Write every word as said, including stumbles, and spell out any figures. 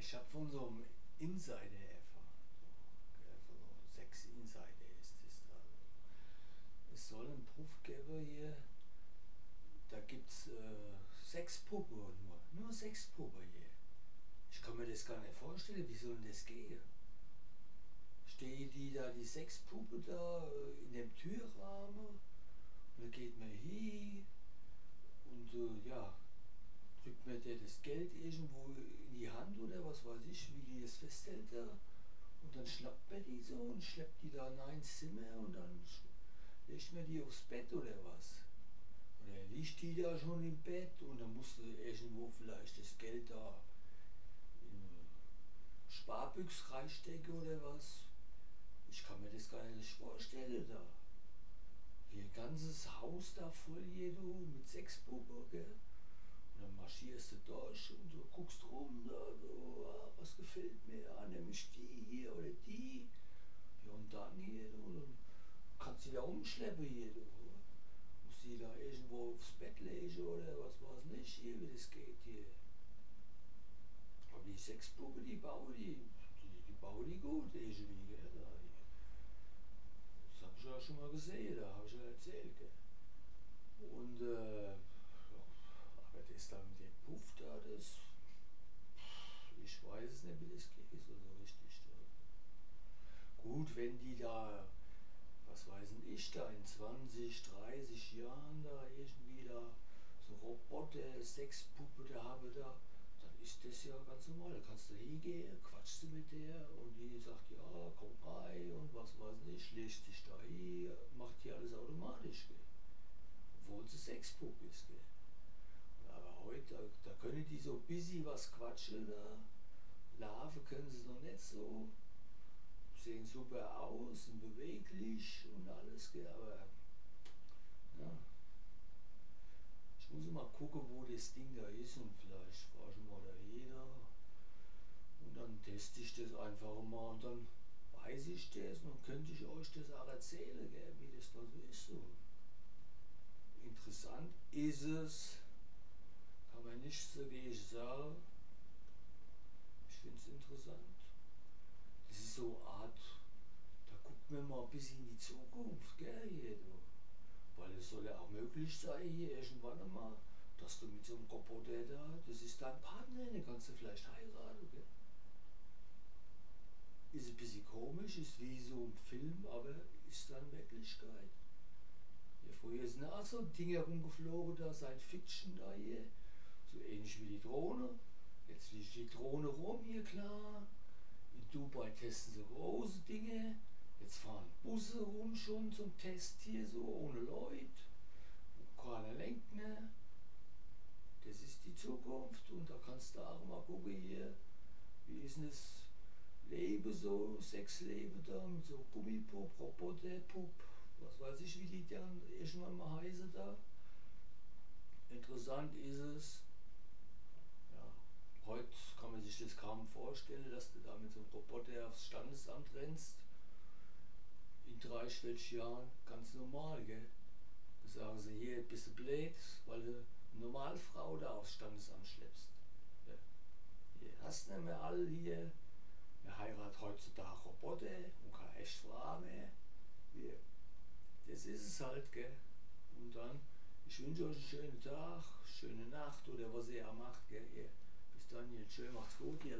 ich habe von so einem Insider erfahren, von so einem Sex-Insider ist es da. Es soll einen Puff geben hier, da gibt es äh, Sexpuppe nur, nur Sexpuppe hier. Ich kann mir das gar nicht vorstellen, wie soll das gehen? Stehen die da, die Sexpuppe da, in dem Türrahmen, und dann geht man hin und äh, ja, drückt mir der das Geld irgendwo in die Hand oder was weiß ich, wie die das festhält da, und dann schnappt man die so und schleppt die da in ein Zimmer und dann legt man die aufs Bett oder was. Oder liegt die da schon im Bett und dann musst du irgendwo vielleicht das Geld da in Sparbüchs reinstecken oder was. Ich kann mir das gar nicht vorstellen da. Hier ganzes Haus da voll hier du mit Sexpuppe, gell? Und dann marschierst du durch und du guckst rum, da, du, ah, was gefällt mir, ah, nämlich die hier oder die. Ja und dann hier, du, dann kannst du da umschleppen hier, du. Musst du da irgendwo aufs Bett legen oder was weiß nicht hier, wie das geht hier. Aber die Sexpuppe, die bauen die, die, die bauen die gut irgendwie, gell? Da, das habe ich ja schon mal gesehen, da habe ich ja erzählt. Gell? Und, äh, aber das da mit dem Puff da, das, ich weiß es nicht, wie das geht, so richtig. Da. Gut, wenn die da, was weiß denn ich da, in zwanzig, dreißig Jahren da irgendwie da so Roboter, Sexpuppe da habe da, dann ist das ja ganz normal, da kannst du hingehen, quatschst du mit der und die sagt, ja, komm rein und was weiß nicht, legt dich da hin, macht die alles automatisch, gell? Obwohl es Sexpuppe ist, gell? Aber heute, da, da können die so busy was quatschen, da. Larven können sie noch nicht so, sehen super aus und beweglich und alles, aber ja. Ich muss mal gucken, wo das Ding da ist und vielleicht fahre ich mal da jeder und dann teste ich das einfach mal und dann weiß ich das und dann könnte ich euch das auch erzählen, gell, wie das da so ist. So. Interessant ist es, kann man nicht so wie ich sage, ich finde es interessant. Das ist so eine Art, da guckt man mal ein bisschen in die Zukunft, gell, hier, du. Weil es soll ja auch möglich sein, hier irgendwann einmal, dass du mit so einem Roboter da, das ist dein Partner, den kannst du vielleicht heiraten, gell. Ist ein bisschen komisch, ist wie so ein Film, aber ist dann Wirklichkeit. Ja, früher sind auch so Dinger rumgeflogen, da Science Fiction da hier, so ähnlich wie die Drohne. Jetzt liegt die Drohne rum hier, klar. In Dubai testen so große Dinge. Jetzt fahren Busse rum schon zum Test hier, so ohne Leute. Und keiner lenkt mehr. Das ist die Zukunft und da kannst du auch mal gucken hier, wie ist denn das Leben so, Sexleben da mit so Gummipop, Roboterpop. Was weiß ich, wie die dann irgendwann mal heißen da. Interessant ist es, ja, heute kann man sich das kaum vorstellen, dass du da mit so einem Roboter aufs Standesamt rennst. In dreißig Jahren ganz normal, gell. Da sagen sie, hier bist du blöd, weil du eine Normalfrau da aufs Standesamt schleppst. Ja. Hier hast du nicht mehr alle hier. Wir heiraten heutzutage Roboter und keine echte Frau mehr. Ja. Das ist es halt, gell. Und dann, ich wünsche euch einen schönen Tag, schöne Nacht oder was ihr auch macht, gell. Bis dann, ihr schön, macht's gut, ihr